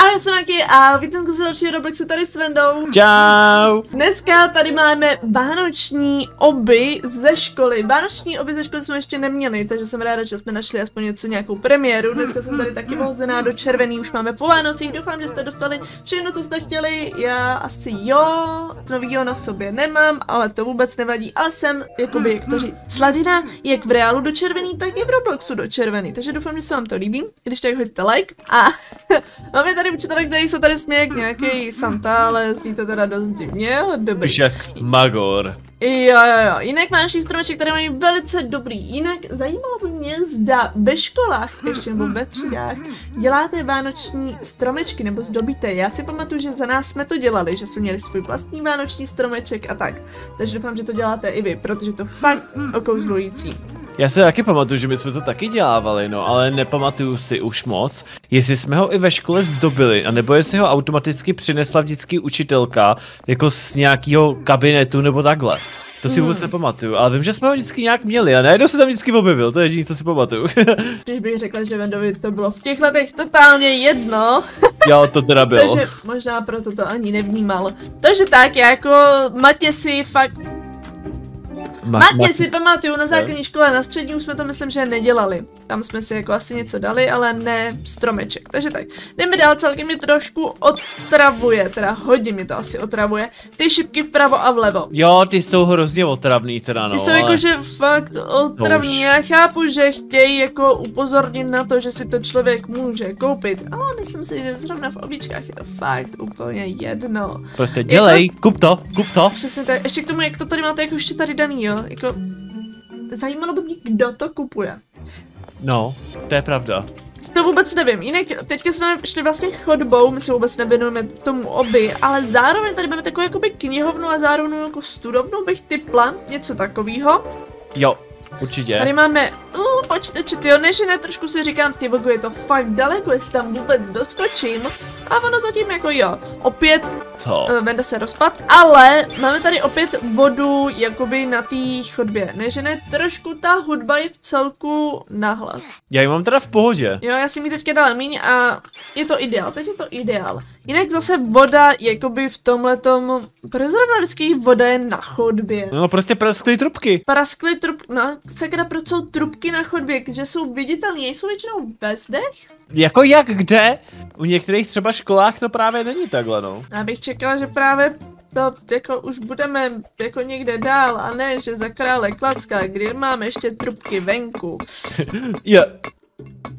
Ahoj, jsem Maki a vítám se dalšího Robloxu tady s Vendou. Čau! Dneska tady máme vánoční oby ze školy. Vánoční oby ze školy jsme ještě neměli, takže jsem ráda, že jsme našli aspoň něco, nějakou premiéru. Dneska jsem tady taky pohozená do červený, už máme po Vánocích. Doufám, že jste dostali všechno, co jste chtěli. Já asi jo. Novýho na sobě nemám, ale to vůbec nevadí. Ale jsem, jakoby, jak to říct, sladina jak v reálu do červený, tak i v Robloxu do červený. Takže doufám, že se vám to líbí. Když tak hoďte like a máme tady učitel, který se tady směje jak nějaký Santa, ale zní to teda dost divně, ale dobrý. Jack Magor. Jo, jinak máš stromeček, které mají velice dobrý. Jinak zajímalo by mě, zda ve školách, ještě nebo ve třídách, děláte vánoční stromečky nebo zdobíte. Já si pamatuju, že za nás jsme to dělali, že jsme měli svůj vlastní vánoční stromeček a tak. Takže doufám, že to děláte i vy, protože to fakt okouzlující. Já se taky pamatuju, že my jsme to taky dělávali, no, ale nepamatuju si už moc, jestli jsme ho i ve škole zdobili, anebo jestli ho automaticky přinesla vždycky učitelka, jako z nějakého kabinetu nebo takhle. To si vůbec nepamatuju, ale vím, že jsme ho vždycky nějak měli a najednou se tam vždycky objevil, to je jediné, co si pamatuju. Když bych řekla, že Vendovi to bylo v těch letech totálně jedno. Jo, to teda bylo. Takže možná proto to ani nevnímal. Takže tak, jako Matě si fakt... Matě si pamatuju, na základní škole, na střední už jsme to myslím, že nedělali. Tam jsme si jako asi něco dali, ale ne stromeček. Takže tak, jdeme dál, celkem mě trošku otravuje, teda hodně mi to asi otravuje, ty šipky vpravo a vlevo. Jo, ty jsou hrozně otravný teda, no. Ty jsou ale... jakože fakt otravný, já chápu, že chtějí jako upozornit na to, že si to člověk může koupit, ale myslím si, že zrovna v obličkách je to fakt úplně jedno. Prostě dělej, jako... kup to. Přesně tak, ještě k tomu, jak to tady máte, jako ještě tady daný, jo, jako... Zajímalo by mě, kdo to kupuje. No, to je pravda. To vůbec nevím, jinak teďka jsme šli vlastně chodbou, my se vůbec nevěnujeme tomu oby, ale zároveň tady máme takovou jakoby knihovnu a zároveň jako studovnu bych typla, něco takového. Jo, určitě. Tady máme, počítače, tyjo, než ne, trošku si říkám, ty bogu, je to fakt daleko, jestli tam vůbec doskočím, a ono zatím jako jo, opět, Venda se rozpad, ale máme tady opět vodu jakoby na té chodbě, než ne, trošku ta hudba je v celku nahlas. Já ji mám teda v pohodě. Jo, já si mi teďka dala míň a je to ideál, teď je to ideál. Jinak zase voda jakoby v tomhletom, proč zrovna vždycky voda je na chodbě? No prostě praskly trubky. Praskly trubky, no sakra, proč jsou trubky na chodbě, že jsou viditelné, nejsou většinou bez dech? Jako jak kde? U některých třeba školách to právě není takhle, no. Já bych čekala, že právě to jako už budeme jako někde dál a ne, že za Krále Klacka, kdy máme ještě trubky venku. Jo.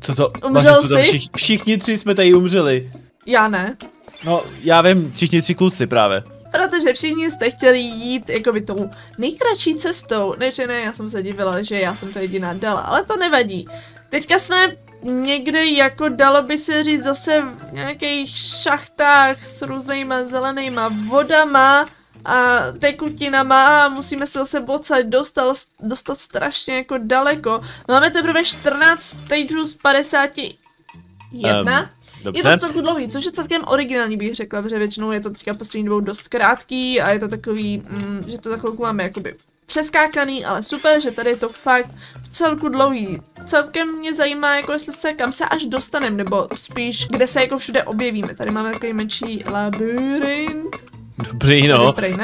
Co to? Umřel jsi? Všichni tři jsme tady umřeli. Já ne. No, já vím, všichni tři kluci právě. Protože všichni jste chtěli jít jakoby tou nejkratší cestou, než ne, já jsem se divila, že já jsem to jediná dala, ale to nevadí. Teďka jsme někde jako dalo by se říct zase v nějakých šachtách s různýma zelenýma vodama a tekutinama a musíme se zase bocat dostat strašně jako daleko. Máme teprve 14 stageů z 51. Dobře. Je to celku dlouhý, což je celkem originální, bych řekla, protože většinou je to teďka poslední dobou dost krátký a je to takový, že to za chvilku máme jakoby přeskákaný, ale super, že tady je to fakt v celku dlouhý. Celkem mě zajímá, jako jestli se kam se až dostaneme, nebo spíš kde se jako všude objevíme. Tady máme takový menší labyrint. Dobrý, no. Dobrý,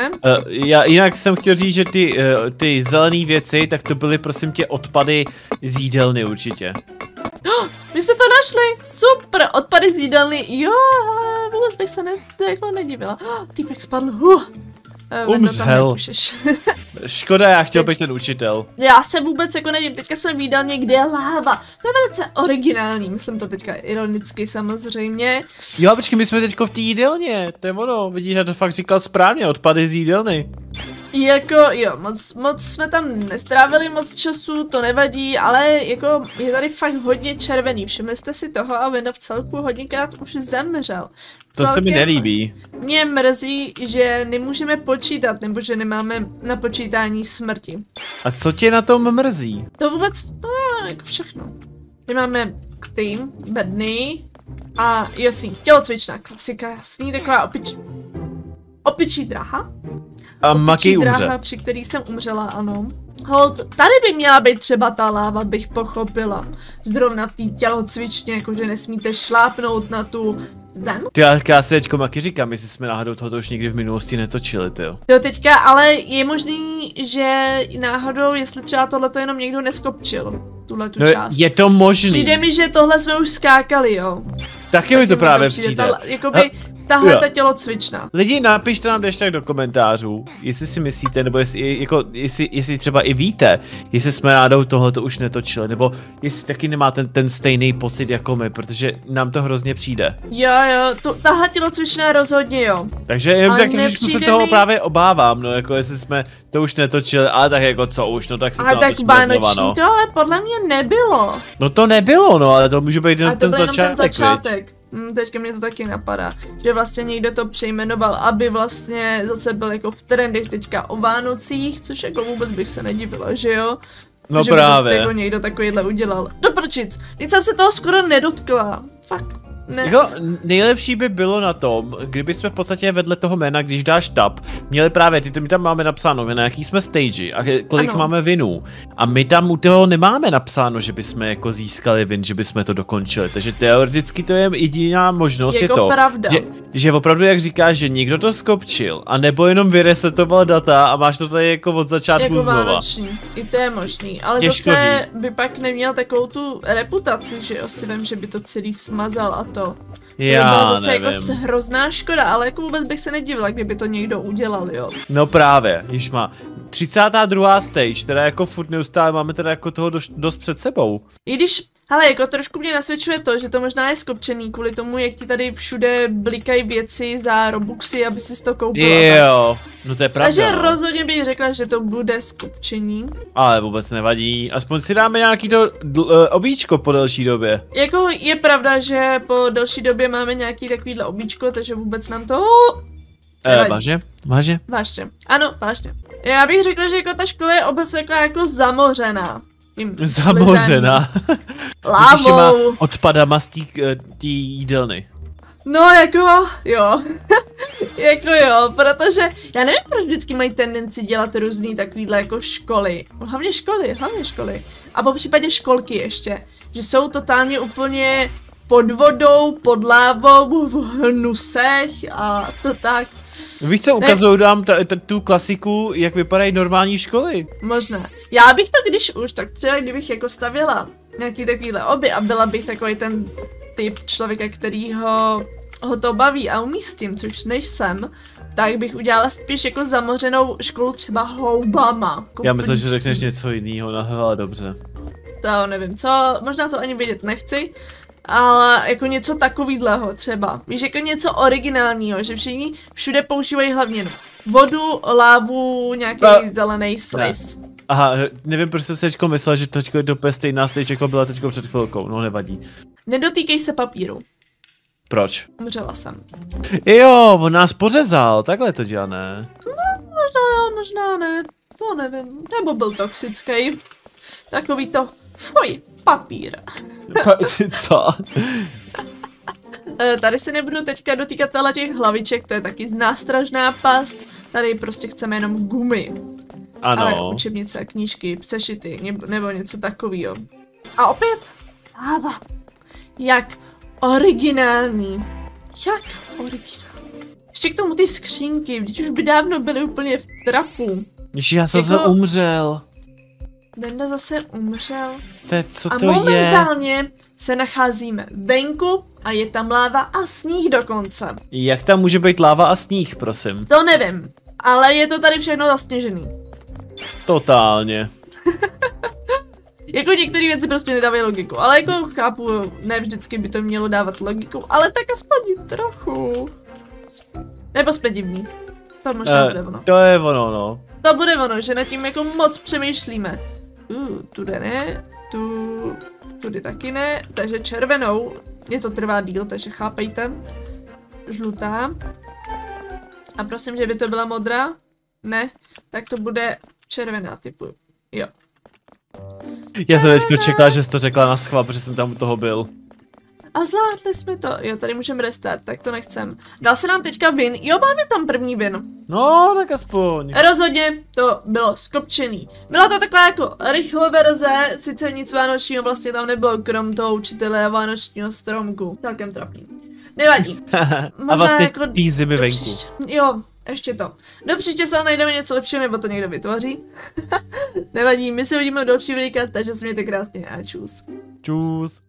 já jinak jsem chtěl říct, že ty zelené věci, tak to byly prosím tě odpady z jídelny určitě. My jsme to našli, super, odpady z jídelny, jo, ale vůbec bych se jako nedivila. Týpek spadl, Umřel. Škoda, já chtěl bych ten učitel. Já se vůbec jako nevím, teďka jsem v jídelně, kde je láva. To je velice originální, myslím to teďka ironicky samozřejmě. Jo, počkej, my jsme teďko v té jídelně, to je ono, vidíš, já to fakt říkal správně, odpady z jídelny. Jako jo, moc jsme tam nestrávili moc času, to nevadí, ale jako je tady fakt hodně červený, všimli jste si toho a Venda v celku hodněkrát už zemřel. To se mi nelíbí. Mě mrzí, že nemůžeme počítat, nebo že nemáme na počítání smrti. A co tě na tom mrzí? To vůbec, no, jako všechno. My máme tým, bedny a jasný, tělocvičná klasika, jasný, taková opičí dráha. A Maki dráha, při který jsem umřela, ano. Hold, tady by měla být třeba ta láva, bych pochopila. Zrovna v té tělocvičně, jakože nesmíte šlápnout na tu Zdám? Já si teďko maky říkám, jestli jsme náhodou tohoto už nikdy v minulosti netočili, tyjo. Jo, teďka, ale je možný, že náhodou, jestli třeba tohleto jenom někdo neskopčil, tuhletu no, část. Je to možný. Přijde mi, že tohle jsme už skákali, jo. Taky mi to právě přijde. Tahle ta tělocvična. Lidi, napište nám ještě tak do komentářů, jestli si myslíte, nebo jestli, jako, jestli třeba i víte, jestli jsme náhodou tohoto už netočili, nebo jestli taky nemáte ten stejný pocit jako my, protože nám to hrozně přijde. Jo, tahle tělocvična rozhodně jo. Takže jenom tak trošičku se toho právě obávám, no, jako jestli jsme to už netočili, ale tak jako co už, no tak se to natočíme znova, no. Ale tak vánoční to ale podle mě nebylo. No to nebylo, no, ale to může být jenom ten začátek. Teďka mě to taky napadá, že vlastně někdo to přejmenoval, aby vlastně zase byl jako v trendech teďka o Vánocích, což jako vůbec bych se nedivila, že jo? No že právě. Že někdo takovýhle udělal. Doprčic, nic jsem se toho skoro nedotkla, fakt. Ne. Jako, nejlepší by bylo na tom, kdyby jsme v podstatě vedle toho jména, když dáš tab, měli právě, my tam máme napsáno, na jaký jsme stage a kolik ano. Máme vinů. A my tam u toho nemáme napsáno, že bychom jako získali vin, že bychom to dokončili. Takže teoreticky to je jediná možnost, jako je to, pravda. Že opravdu, jak říkáš, že někdo to skopčil, anebo jenom vyresetoval data a máš to tady jako od začátku jako znova. Vánoční. I to je možný, ale těžko zase říct. By pak neměl takovou tu reputaci, že si vím, že by to celý smazal a to. Já to by zase nevím. Jako hrozná škoda, ale jako vůbec bych se nedivila, kdyby to někdo udělal, jo. No právě, již má 32. stage, teda jako furt neustále máme teda jako toho dost před sebou. I když, hele, jako trošku mě nasvědčuje to, že to možná je skopčený kvůli tomu, jak ti tady všude blikají věci za Robuxy, aby si to koupil. Jo, no to je pravda. Takže rozhodně bych řekla, že to bude skopčení. Ale vůbec nevadí, aspoň si dáme nějaký to obíčko po delší době. Jako je pravda, že po delší době máme nějaký takovýhle obíčko, takže vůbec nám to... Vážně? Vážně. Ano, vážně. Já bych řekla, že jako ta škola je obecně jako zamořená. Zamořená. Lávou. Odpadama z té jídelny. No jako jo. Jako jo, protože já nevím, proč vždycky mají tendenci dělat různý takovýhle jako školy. Hlavně školy. A po případě školky ještě. Že jsou totálně úplně pod vodou, pod lávou, v hnusech a to tak. Víš co, ukazuju nám tu klasiku, jak vypadají normální školy. Možná. Já bych to když už, tak třeba kdybych jako stavěla nějaký takovýhle oby a byla bych takový ten typ člověka, který ho to baví a umí s tím, což nejsem, tak bych udělala spíš jako zamořenou školu třeba houbama. Já myslím, že řekneš něco jiného, ale dobře. To nevím co, možná to ani vědět nechci. Ale jako něco takovýhleho třeba. Víš, jako něco originálního, že všichni všude používají hlavně vodu, lávu, nějaký zelený slice. Aha, nevím, proč jsem si teďko myslel, že točko je to úplně stejná stage, jako byla teďko před chvilkou, no nevadí. Nedotýkej se papíru. Proč? Umřela jsem. Jo, on nás pořezal, takhle to dělá, ne? No, možná jo, možná ne, to nevím, nebo byl toxický. Takový to, fuj. Papír. Co? Tady se nebudu teďka dotýkat těch hlaviček, to je taky nástražná past. Tady prostě chceme jenom gumy. Ano. A učebnice, knížky, sešity nebo něco takového. A opět láva. Jak originální. Jak originální. Ještě k tomu ty skřínky, vždyť už by dávno byly úplně v trapu. Ježi, já jsem zase umřel. Benda zase umřel. Co to a momentálně je? Se nacházíme venku a je tam láva a sníh dokonce. Jak tam může být láva a sníh, prosím? To nevím, ale je to tady všechno zasněžený. Totálně. Jako některé věci prostě nedávají logiku, ale jako chápu, ne vždycky by to mělo dávat logiku, ale tak aspoň trochu. Nebo jsme divní. To možná bude ono. To je ono, no. To bude ono, že nad tím jako moc přemýšlíme. Tude ne, tudy taky ne, takže červenou. Mě to trvá díl, takže chápejte. Žlutá. A prosím, že by to byla modrá? Ne, tak to bude červená typu. Jo. Červená. Já jsem teďko čekala, že jsi to řekla na schvál, protože jsem tam u toho byl. A zvládli jsme to. Jo, tady můžeme restart, tak to nechcem. Dal se nám teďka vin. Jo, máme tam první vin. No, tak aspoň. Rozhodně to bylo skopčený. Byla to taková jako rychlá verze, sice nic vánočního vlastně tam nebylo, krom toho učitele vánočního stromku. Celkem trapný. Nevadí. A vlastně jako týzy mi venku. Jo, ještě to. Do příště se najdeme něco lepšího, nebo to někdo vytvoří. Nevadí, my se uvidíme do dalšího videa, takže se mějte krásně a čus. Čus.